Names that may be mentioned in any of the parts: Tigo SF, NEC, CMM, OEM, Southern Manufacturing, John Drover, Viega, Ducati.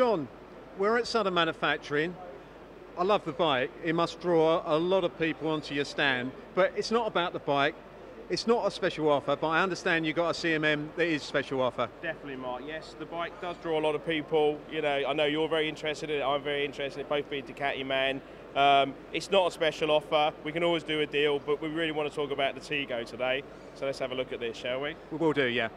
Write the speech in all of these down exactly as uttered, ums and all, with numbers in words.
John, we're at Southern Manufacturing. I love the bike. It must draw a lot of people onto your stand, but it's not about the bike. It's not a special offer, but I understand you got a C M M that is special offer. Definitely, Mark, yes. The bike does draw a lot of people. You know, I know you're very interested in it, I'm very interested in it, both being Ducati man. Um, it's not a special offer. We can always do a deal, but we really want to talk about the Tigo today. So let's have a look at this, shall we? We will do, yeah.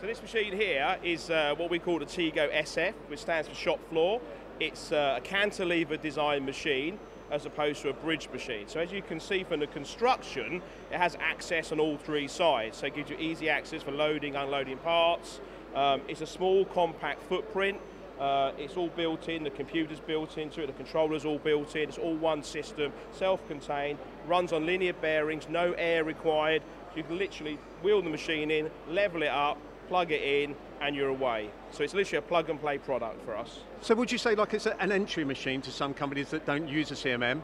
So this machine here is uh, what we call the Tigo S F, which stands for shop floor. It's uh, a cantilever design machine, as opposed to a bridge machine. So as you can see from the construction, it has access on all three sides. So it gives you easy access for loading, unloading parts. Um, it's a small, compact footprint. Uh, it's all built in, the computer's built into it, the controller's all built in, it's all one system, self-contained, runs on linear bearings, no air required. You can literally wheel the machine in, level it up, plug it in, and you're away. So it's literally a plug and play product for us. So would you say like it's an entry machine to some companies that don't use a C M M?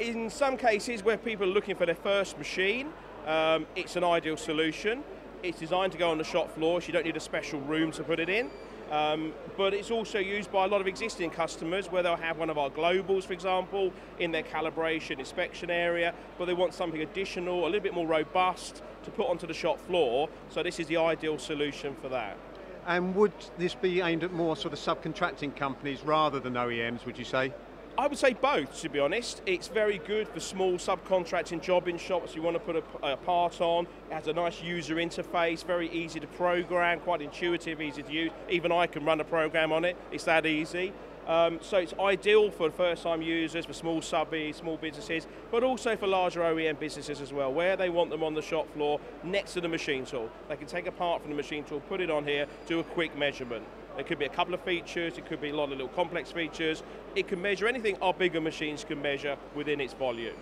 In some cases where people are looking for their first machine, um, it's an ideal solution. It's designed to go on the shop floor, so you don't need a special room to put it in. Um, but it's also used by a lot of existing customers where they'll have one of our globals, for example, in their calibration inspection area, but they want something additional, a little bit more robust to put onto the shop floor, so this is the ideal solution for that. And would this be aimed at more sort of subcontracting companies rather than O E Ms, would you say? I would say both, to be honest. It's very good for small subcontracting jobbing shops. You want to put a, a part on. It has a nice user interface, very easy to program, quite intuitive, easy to use. Even I can run a program on it. It's that easy. Um, so it's ideal for first-time users, for small subbies, small businesses, but also for larger O E M businesses as well, where they want them on the shop floor next to the machine tool. They can take a part from the machine tool, put it on here, do a quick measurement. It could be a couple of features, it could be a lot of little complex features. It can measure anything our bigger machines can measure within its volume.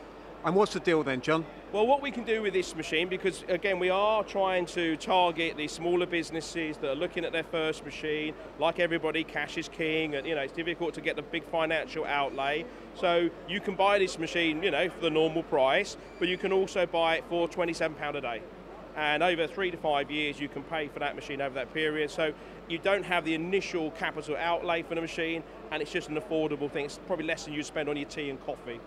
And what's the deal then, John? Well, what we can do with this machine, because again, we are trying to target the smaller businesses that are looking at their first machine. Like everybody, cash is king, and you know, it's difficult to get the big financial outlay. So you can buy this machine, you know, for the normal price, but you can also buy it for twenty-seven pounds a day. And over three to five years, you can pay for that machine over that period. So you don't have the initial capital outlay for the machine, and it's just an affordable thing. It's probably less than you spend on your tea and coffee.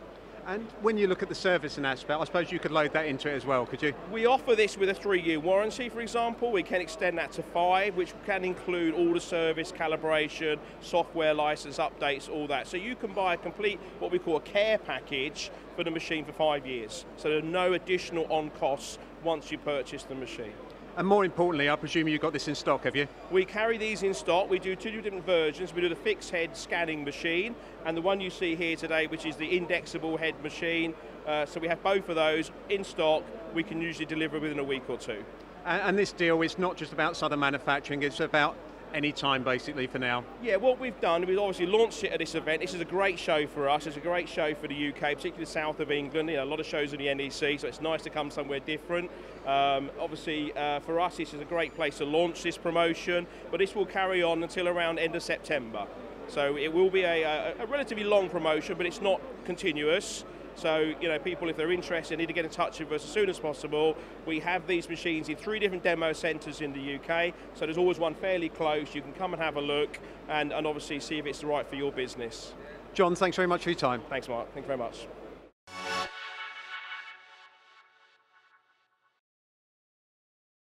And when you look at the service in aspect, I suppose you could load that into it as well, could you? We offer this with a three-year warranty, for example. We can extend that to five, which can include all the service, calibration, software license updates, all that. So you can buy a complete, what we call a care package for the machine for five years. So there are no additional on-costs once you purchase the machine. And more importantly, I presume you've got this in stock, have you? We carry these in stock. We do two different versions. We do the fixed head scanning machine and the one you see here today, which is the indexable head machine. Uh, so we have both of those in stock. We can usually deliver within a week or two. And, and this deal is not just about Southern Manufacturing, it's about any time basically for now. Yeah, what we've done, we've obviously launched it at this event. This is a great show for us, it's a great show for the U K, particularly the south of England. You know, a lot of shows in the N E C, so it's nice to come somewhere different. Um, obviously uh, for us this is a great place to launch this promotion, but this will carry on until around end of September. So it will be a, a, a relatively long promotion, but it's not continuous. So, you know, people, if they're interested, need to get in touch with us as soon as possible. We have these machines in three different demo centres in the U K, so there's always one fairly close. You can come and have a look and, and obviously see if it's right for your business. John, thanks very much for your time. Thanks, Mark. Thank you very much.